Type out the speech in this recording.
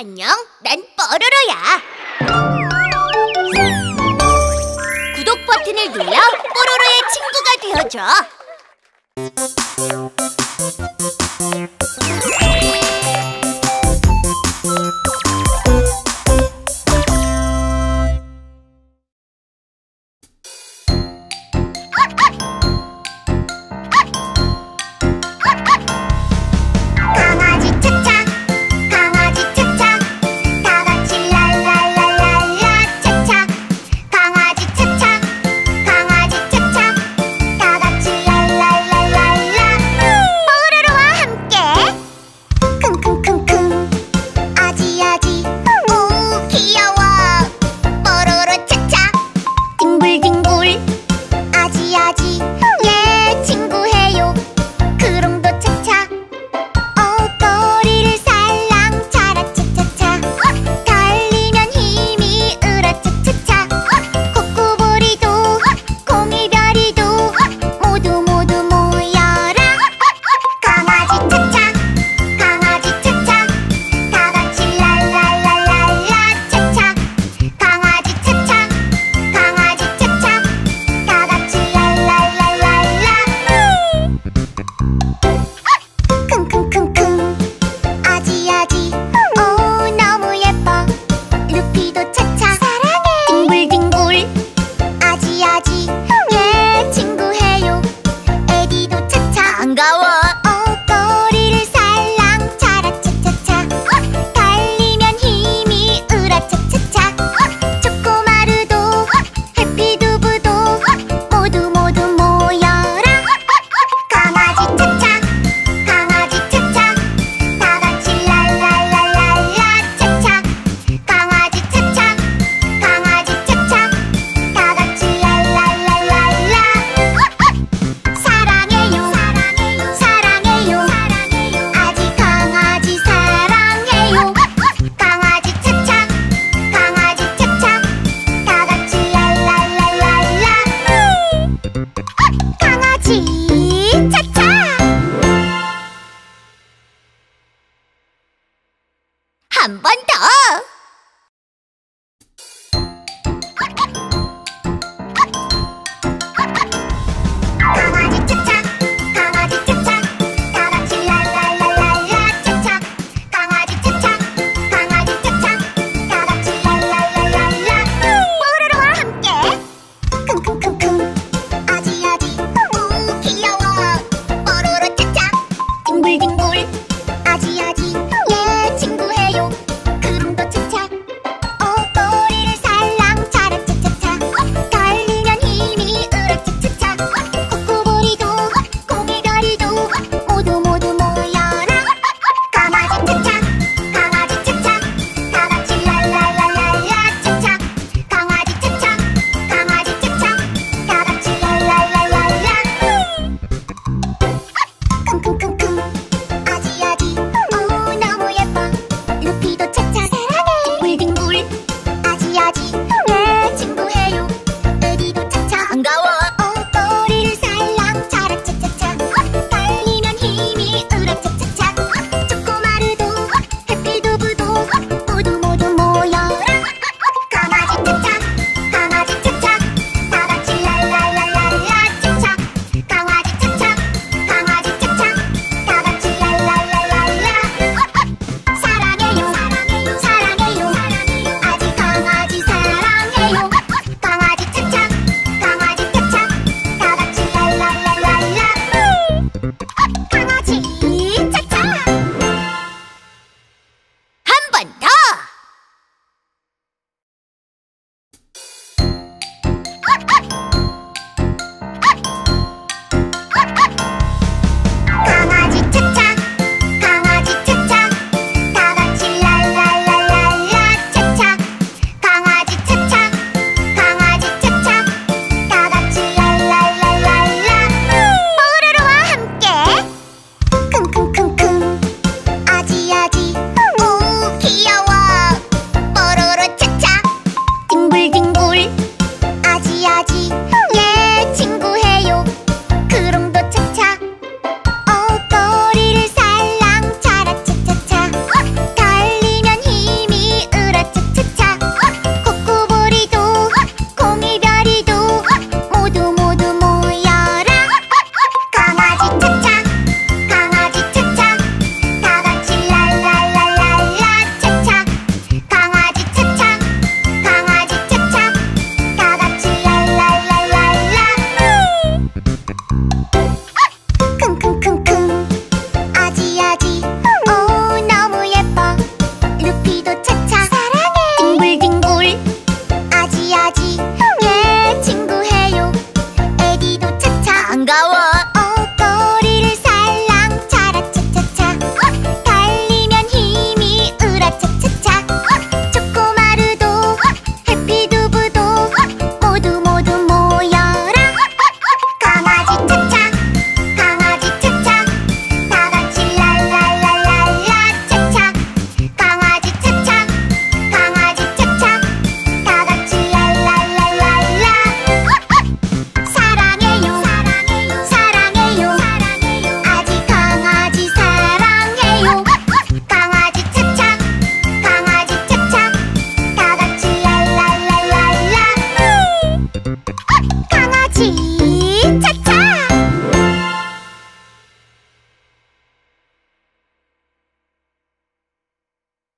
안녕, 난 뽀로로야. 구독 버튼을 눌러 뽀로로의 친구가 되어줘. 한 번 더!